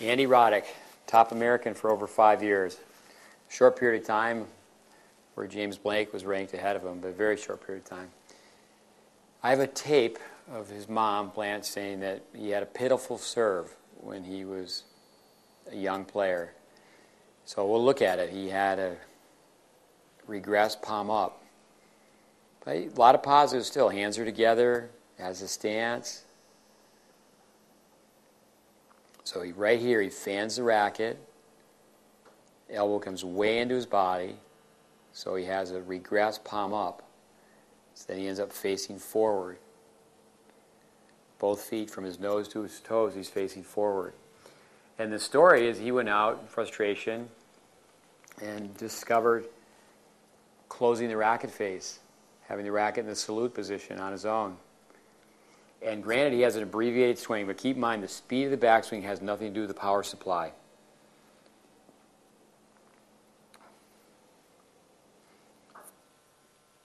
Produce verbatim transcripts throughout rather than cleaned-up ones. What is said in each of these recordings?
Andy Roddick, top American for over five years. Short period of time where James Blake was ranked ahead of him, but a very short period of time. I have a tape of his mom, Blanche, saying that he had a pitiful serve when he was a young player. So we'll look at it. He had a regress palm up. But a lot of positives still. Hands are together, has a stance. So he, right here, he fans the racket. Elbow comes way into his body. So he has a regress palm up. So then he ends up facing forward. Both feet from his nose to his toes, he's facing forward. And the story is he went out in frustration and discovered closing the racket face, having the racket in the salute position on his own. And granted, he has an abbreviated swing, but keep in mind the speed of the backswing has nothing to do with the power supply.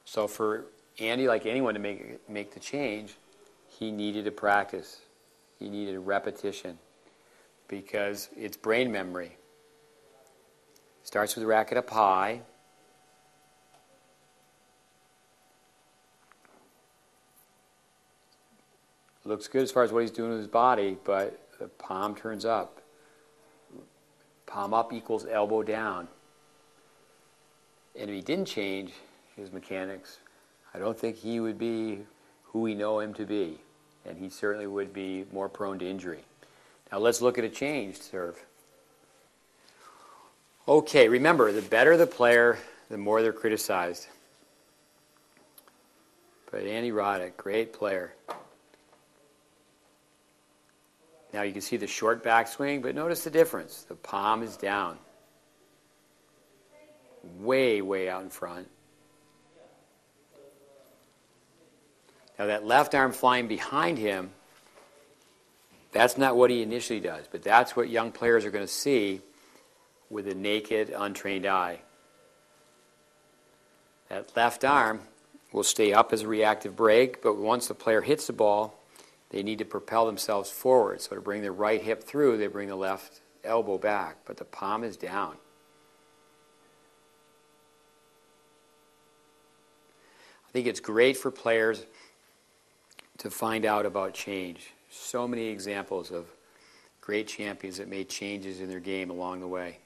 So for Andy, like anyone, to make, make the change, he needed to practice. He needed a repetition. Because it's brain memory. Starts with the racket up high. Looks good as far as what he's doing with his body, but the palm turns up. Palm up equals elbow down. And if he didn't change his mechanics, I don't think he would be who we know him to be. And he certainly would be more prone to injury. Now let's look at a changed serve. Okay, remember, the better the player, the more they're criticized. But Andy Roddick, great player. Now you can see the short backswing, but notice the difference. The palm is down. Way, way out in front. Now that left arm flying behind him, that's not what he initially does, but that's what young players are going to see with a naked, untrained eye. That left arm will stay up as a reactive break, but once the player hits the ball, they need to propel themselves forward. So to bring their right hip through, they bring the left elbow back, but the palm is down. I think it's great for players to find out about change. So many examples of great champions that made changes in their game along the way.